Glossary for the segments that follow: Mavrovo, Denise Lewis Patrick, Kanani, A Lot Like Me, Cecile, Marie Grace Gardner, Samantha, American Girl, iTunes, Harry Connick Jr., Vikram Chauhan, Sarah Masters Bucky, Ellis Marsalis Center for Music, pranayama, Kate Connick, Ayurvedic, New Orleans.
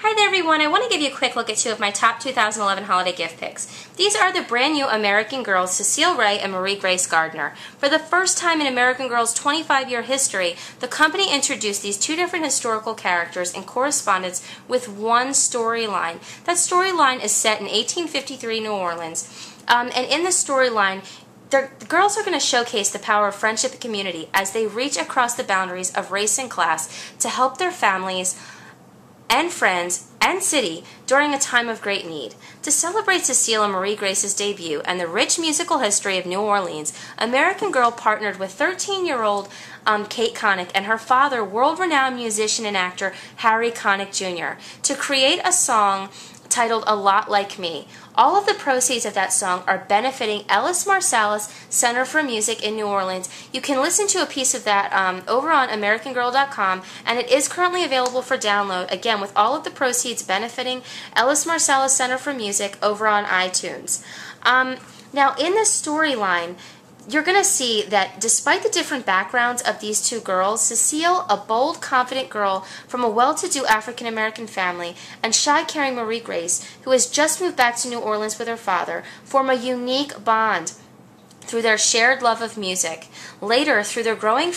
Hi there everyone, I want to give you a quick look at two of my top 2011 holiday gift picks. These are the brand new American Girls, Cecile Ray and Marie Grace Gardner. For the first time in American Girl's 25-year history, the company introduced these two different historical characters in correspondence with one storyline. That storyline is set in 1853 New Orleans, and in the storyline, the girls are going to showcase the power of friendship and community as they reach across the boundaries of race and class to help their families and friends and city during a time of great need. To celebrate Cecile and Marie Grace's debut and the rich musical history of New Orleans, American Girl partnered with 13-year-old Kate Connick and her father, world-renowned musician and actor Harry Connick Jr., to create a song titled A Lot Like Me. All of the proceeds of that song are benefiting Ellis Marsalis Center for Music in New Orleans. You can listen to a piece of that over on AmericanGirl.com, and it is currently available for download, again, with all of the proceeds benefiting Ellis Marsalis Center for Music over on iTunes. Now, in this storyline, you're going to see that despite the different backgrounds of these two girls, Cecile, a bold, confident girl from a well-to-do African-American family, and shy, caring Marie Grace, who has just moved back to New Orleans with her father, form a unique bond through their shared love of music. Later, through their growing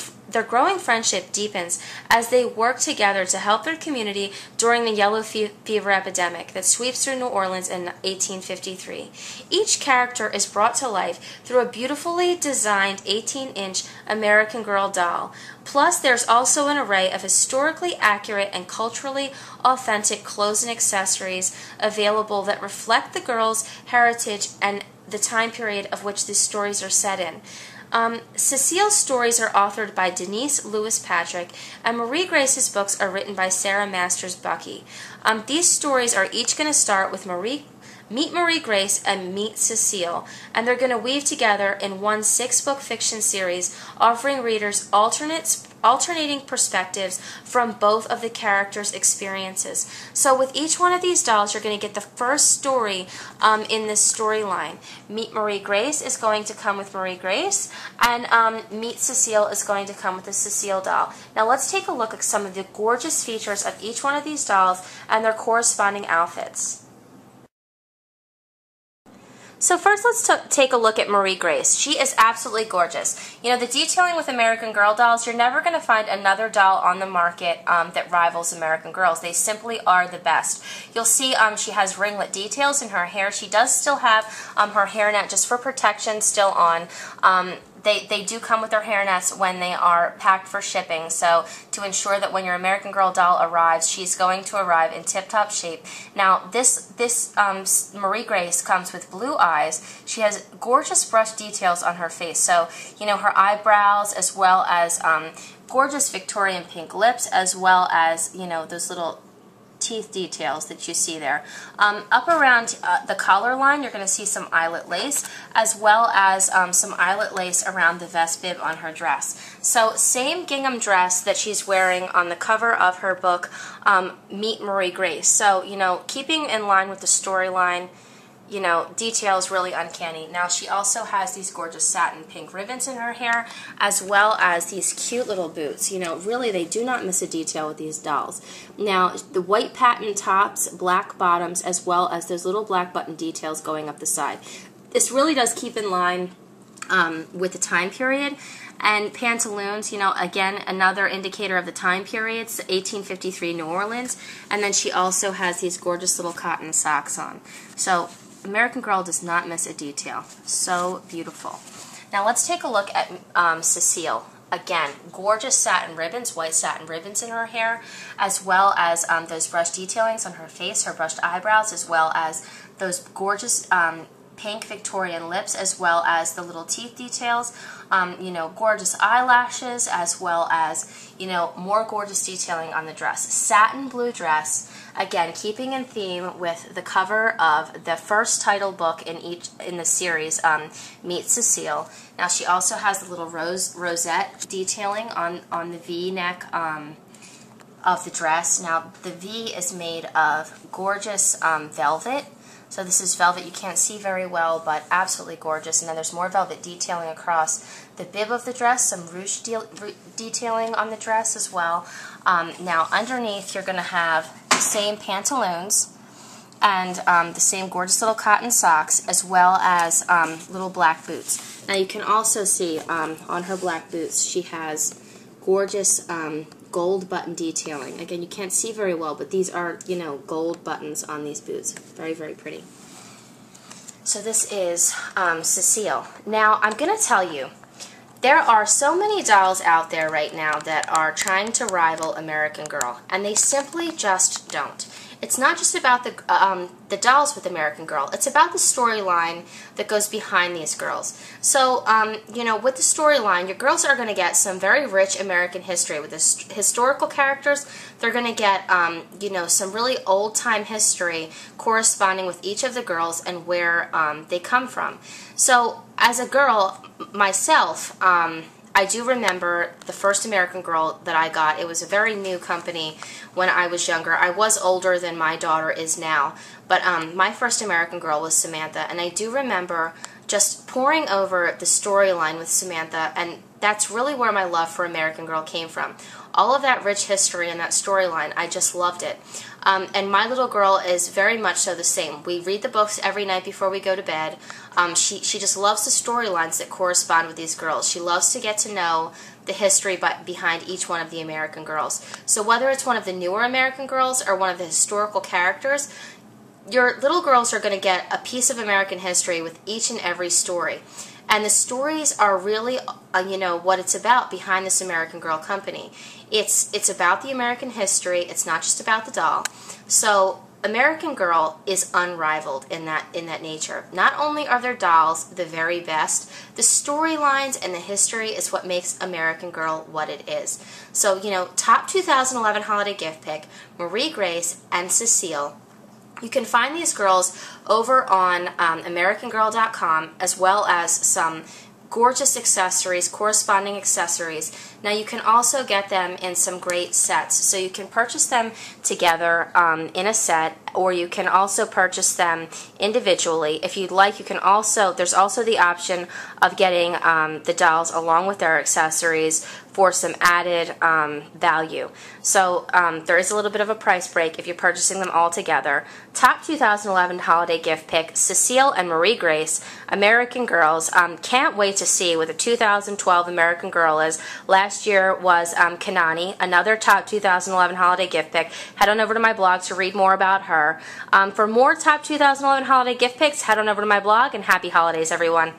friendship deepens as they work together to help their community during the yellow fever epidemic that sweeps through New Orleans in 1853. Each character is brought to life through a beautifully designed 18-inch American Girl doll. Plus, there's also an array of historically accurate and culturally authentic clothes and accessories available that reflect the girls' heritage and the time period of which these stories are set in. Cecile's stories are authored by Denise Lewis Patrick, and Marie Grace's books are written by Sarah Masters Bucky. These stories are each going to start with Meet Marie Grace and Meet Cecile, and they're going to weave together in one 6-book fiction series, offering readers alternating perspectives from both of the characters' experiences. So with each one of these dolls, you're going to get the first story in this storyline. Meet Marie Grace is going to come with Marie Grace, and Meet Cecile is going to come with the Cecile doll. Now let's take a look at some of the gorgeous features of each one of these dolls and their corresponding outfits. So first, let's take a look at Marie Grace. She is absolutely gorgeous. You know, the detailing with American Girl dolls, you're never going to find another doll on the market that rivals American Girls. They simply are the best. You'll see she has ringlet details in her hair. She does still have her hairnet just for protection still on. They do come with their hairnets when they are packed for shipping, so to ensure that when your American Girl doll arrives, she's going to arrive in tip-top shape. Now, this Marie Grace comes with blue eyes. She has gorgeous brush details on her face, so, you know, her eyebrows as well as gorgeous Victorian pink lips, as well as, you know, those little teeth details that you see there. Up around the collar line, you're going to see some eyelet lace, as well as some eyelet lace around the vest bib on her dress. So same gingham dress that she's wearing on the cover of her book, Meet Marie Grace. So, you know, keeping in line with the storyline, you know, details really uncanny. Now she also has these gorgeous satin pink ribbons in her hair, as well as these cute little boots. You know, really they do not miss a detail with these dolls. Now the white patent tops, black bottoms, as well as those little black button details going up the side. This really does keep in line with the time period. And pantaloons, you know, again, another indicator of the time period, 1853 New Orleans. And then she also has these gorgeous little cotton socks on. So American Girl does not miss a detail. So beautiful. Now let's take a look at Cecile. Again, gorgeous satin ribbons, white satin ribbons in her hair, as well as those brushed detailings on her face, her brushed eyebrows, as well as those gorgeous pink Victorian lips, as well as the little teeth details, you know, gorgeous eyelashes, as well as, you know, more gorgeous detailing on the dress. Satin blue dress, again, keeping in theme with the cover of the first title book in the series, Meet Cecile. Now she also has the little rosette detailing on the V-neck of the dress. Now the V is made of gorgeous velvet. So this is velvet, you can't see very well, but absolutely gorgeous. And then there's more velvet detailing across the bib of the dress, some ruche detailing on the dress as well. Now underneath you're going to have same pantaloons and the same gorgeous little cotton socks, as well as little black boots. Now you can also see on her black boots she has gorgeous gold button detailing. Again, you can't see very well, but these are, you know, gold buttons on these boots. Very, very pretty. So this is Cecile. Now I'm going to tell you, there are so many dolls out there right now that are trying to rival American Girl, and they simply just don't. It's not just about the dolls with American Girl. It's about the storyline that goes behind these girls. So, you know, with the storyline, your girls are going to get some very rich American history with the historical characters. They're going to get, you know, some really old-time history corresponding with each of the girls and where they come from. So, as a girl, myself, I do remember the first American Girl that I got. It was a very new company when I was younger. I was older than my daughter is now, but my first American Girl was Samantha, and I do remember just poring over the storyline with Samantha, and that's really where my love for American Girl came from. All of that rich history and that storyline, I just loved it. And my little girl is very much so the same. We read the books every night before we go to bed. She just loves the storylines that correspond with these girls. She loves to get to know the history behind each one of the American Girls. So whether it's one of the newer American Girls or one of the historical characters, your little girls are going to get a piece of American history with each and every story. And the stories are really, you know, what it's about behind this American Girl company. It's about the American history. It's not just about the doll. So American Girl is unrivaled in that nature. Not only are their dolls the very best, the storylines and the history is what makes American Girl what it is. So, you know, top 2011 holiday gift pick, Marie Grace and Cecile. You can find these girls over on AmericanGirl.com, as well as some gorgeous accessories, corresponding accessories. Now you can also get them in some great sets. So you can purchase them together in a set, or you can also purchase them individually. If you'd like, you can also, there's also the option of getting the dolls along with their accessories for some added value. So there is a little bit of a price break if you're purchasing them all together. Top 2011 holiday gift pick, Cecile and Marie Grace, American Girls. Can't wait to see what the 2012 American Girl is. Last year was Kanani, another top 2011 holiday gift pick. Head on over to my blog to read more about her. For more top 2011 holiday gift picks, head on over to my blog, and happy holidays, everyone.